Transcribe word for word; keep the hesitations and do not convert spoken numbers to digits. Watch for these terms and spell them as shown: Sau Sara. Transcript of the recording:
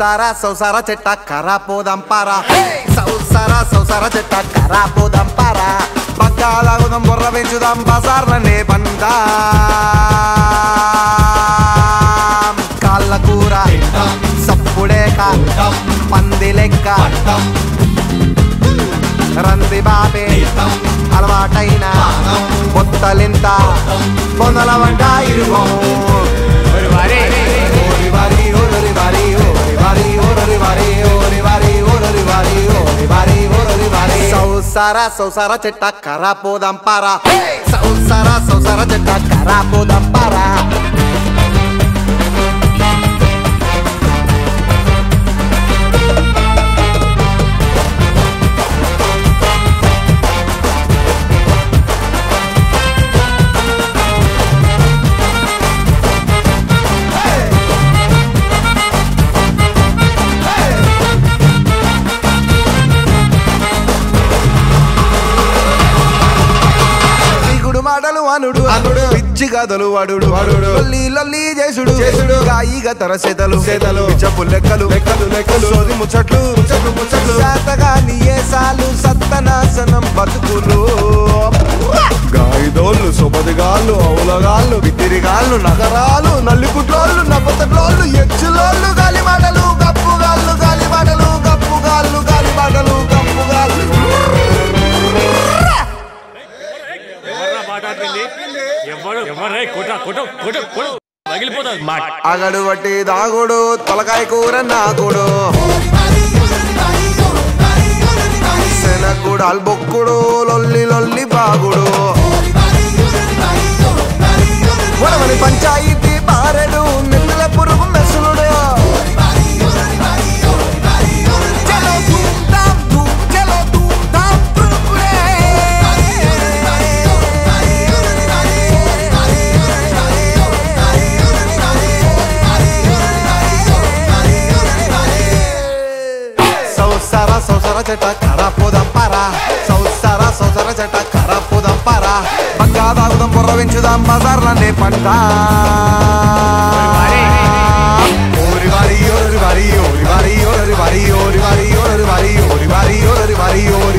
Sara, Sau Sara, Chetta, Karapo, Dampara. Sau Sara, Sau Sara, Chetta, Karapo, Dampara. Bagala, Gudam, Borra, Venchudam, Bazarla, Ne, Bandam. Kala, Kura, Sappuleka, Pandileka, Randi, Babe, Alvataina, Bottalinta, Bonalavanda, Irumo. Sara, Sau Sara, Chetta, Karapo, Dampara. Sau Sara, Sau Sara, Chetta, Karapo, Dampara. అనుడు అనుడు పిచ్చి గదలు అడుడు అడుడు లొల్లి లొల్లి చేసుడు చేసుడు గాయిగా తరసేతలు సేతలు చెప్పుల లెక్కలు లెక్కలు లెక్కలు సోది ముచ్చట్లు ముచ్చట్లు ముచ్చట్లు శాతగాని ఏసాలు సత్తనాసనం బతుకులు గాయిదోళ్ళు సొబదిగాళ్ళు అవులగాళ్ళు బిత్తిరిగాళ్ళు నగరాలు నల్లికుట్లోళ్ళు నవ్వతట్లోళ్ళు ఎచ్చులోళ్ళు గాలిమాటలు గప్పుగాళ్ళు గాలిమాటలు గప్పుగాళ్ళు గాలిమాటలు గప్పుగాళ్ళు అగడు వట్టి దాగుడు తొలకాయ కూర నాగుడు శనగుడు అల్బొక్కుడు లొల్లి లొల్లి బాగుడు వడమని పంచాయతీ బారెడు నిప్పుల పురుగు మెసులుడు Sau Sara Chetta, Karapo, Dampara. Sau Sara, Sau Sara, Chetta, Karapo, Dampara. Bagga daagudam, borra venchudam, bazarla ne panta. Ori vari, ori vari, ori vari, ori vari, ori vari, ori vari, ori vari, ori vari, ori vari.